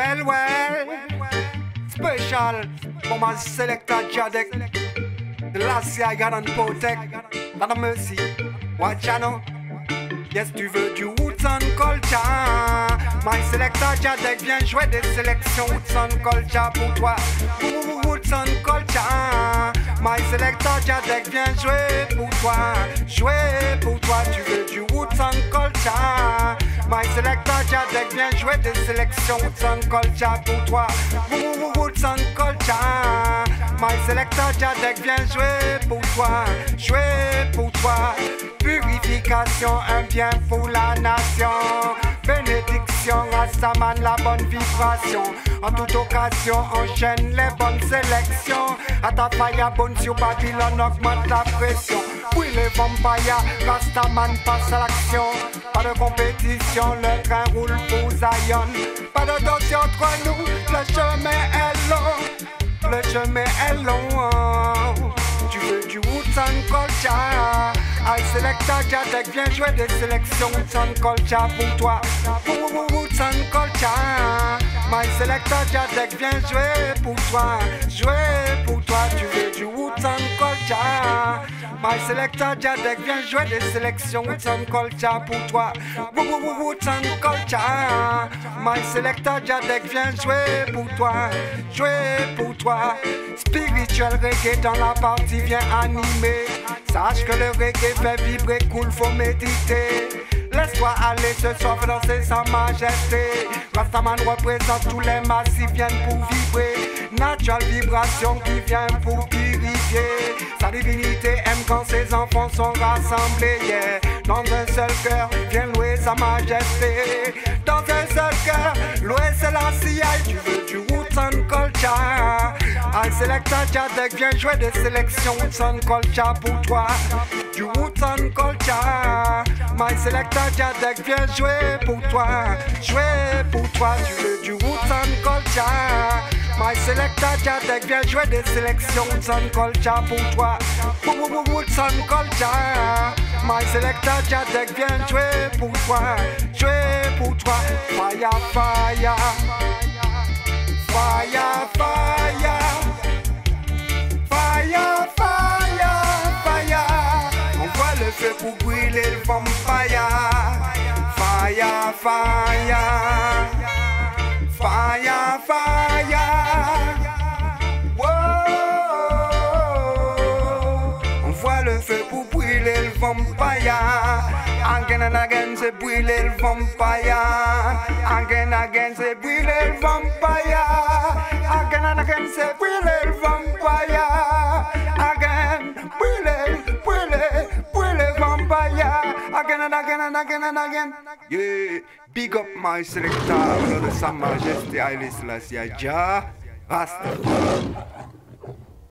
Well, special from a selector Jadek. The last year I got on protect. Not a mercy, watch out. Yes, tu veux du Woodson Colcha. My selector Jadek, viens jouer des sélections Woodson Colcha pour toi. Woodson Colcha. My selector Jadek, viens jouer pour toi. Jouer pour toi, tu veux du Woodson Colcha. My selector Jadek, viens jouer des sélections Woodson Colcha pour toi. Woodson Colcha. My selector Jadek, viens jouer pour toi. Jouer pour toi. Purification, un bien pour la nation. Bénédiction, Rastaman, la bonne vibration. En toute occasion, enchaîne les bonnes sélections. À ta faille à bonne sur Babylone, augmente la pression. Oui, les vampires, Rastaman passe à l'action. Pas de compétition, le train roule pour Zion. Pas de dossier entre nous, le chemin est long. Le chemin est long. Tu veux du Woodson Colcha? I selector Jadek, viens jouer des sélections Woodson Colcha pour toi. Woodson Colcha. My selector Jadek, viens jouer pour toi. Jouer pour toi, tu veux du Woodson Colcha. My selector Jadek, viens jouer des sélections Woodson Colcha pour toi. Woodson Colcha. My selector Jadek, viens jouer pour toi. Jouer pour toi. Spirituel reggae dans la partie, viens animer. Sache que le reggae fait vibrer, cool, faut méditer. Laisse-toi aller, se sauve danser sans majesté. Rastaman représente tous les massifs, viennent pour vibrer. Natural vibration qui vient pour purifier. Sa divinité aime quand ses enfants sont rassemblés, yeah. Dans un seul cœur, viens louer sa majesté. Dans un seul cœur, louer c'est la CIA. Tu veux du Woodson Colcha? I selector Jadek, viens jouer des sélections Woodson Colcha pour toi. Du Woodson Colcha. My selector Jadek, viens jouer pour toi. Jouer pour toi, tu veux du Woodson Colcha? My selector Jadek, viens jouer des sélections Woodson Colcha pour toi. Woodson Colcha. My selector Jadek, viens jouer pour toi. Jouer pour toi. Fire, fire. Fire, fire. Fire, fire, fire. On voit le feu pour brûler le vampire. Fire, fire. Fire, fire. Wow. On voit le feu pour brûler le vampire. Again and again, c'est brûler le vampire. Again and again, c'est brûler le vampire. Again and again, c'est brûler le vampire. Again, brûler, brûler, brûler vampire. Again and again and again and again. Yeah, big up my selector, Sa Majesté Haile Selassie Jah Rasta.